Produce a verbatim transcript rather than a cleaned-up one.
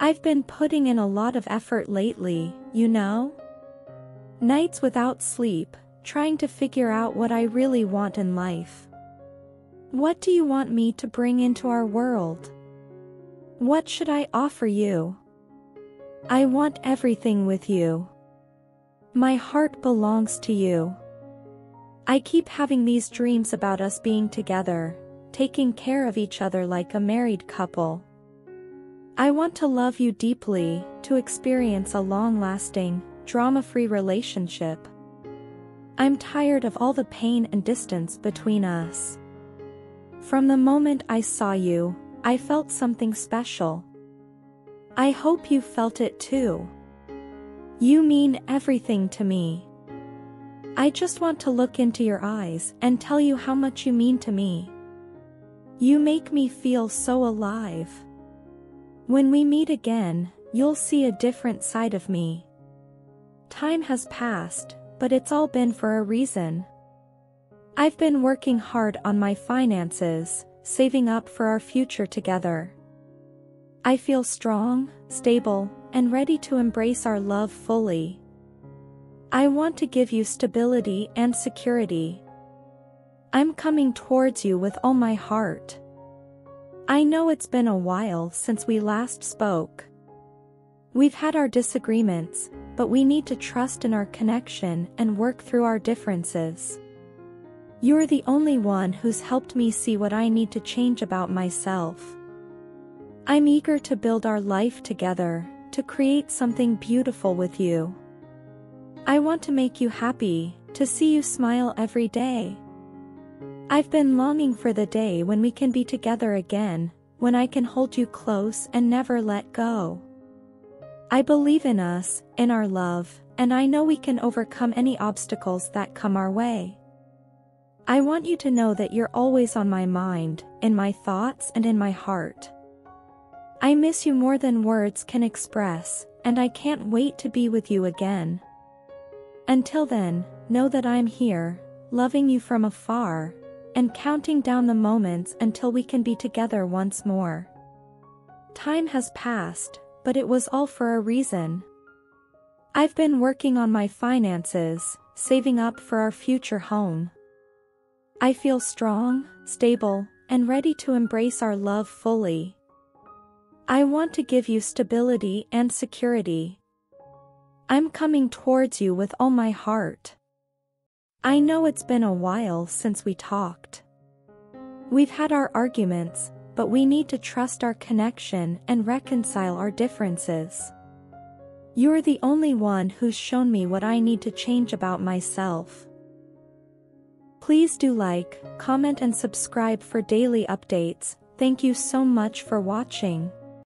I've been putting in a lot of effort lately, you know? Nights without sleep, trying to figure out what I really want in life. What do you want me to bring into our world? What should I offer you? I want everything with you. My heart belongs to you. I keep having these dreams about us being together, taking care of each other like a married couple. I want to love you deeply, to experience a long-lasting, drama-free relationship. I'm tired of all the pain and distance between us. From the moment I saw you, I felt something special. I hope you felt it too. You mean everything to me. I just want to look into your eyes and tell you how much you mean to me. You make me feel so alive. When we meet again, you'll see a different side of me. Time has passed, but it's all been for a reason. I've been working hard on my finances, saving up for our future together. I feel strong, stable, and ready to embrace our love fully. I want to give you stability and security. I'm coming towards you with all my heart. I know it's been a while since we last spoke. We've had our disagreements, but we need to trust in our connection and work through our differences. You're the only one who's helped me see what I need to change about myself. I'm eager to build our life together, to create something beautiful with you. I want to make you happy, to see you smile every day. I've been longing for the day when we can be together again, when I can hold you close and never let go. I believe in us, in our love, and I know we can overcome any obstacles that come our way. I want you to know that you're always on my mind, in my thoughts and in my heart. I miss you more than words can express, and I can't wait to be with you again. Until then, know that I'm here, loving you from afar, and counting down the moments until we can be together once more. Time has passed, but it was all for a reason. I've been working on my finances, saving up for our future home. I feel strong, stable, and ready to embrace our love fully. I want to give you stability and security. I'm coming towards you with all my heart. I know it's been a while since we talked. We've had our arguments, but we need to trust our connection and reconcile our differences. You're the only one who's shown me what I need to change about myself. Please do like, comment and subscribe for daily updates. Thank you so much for watching.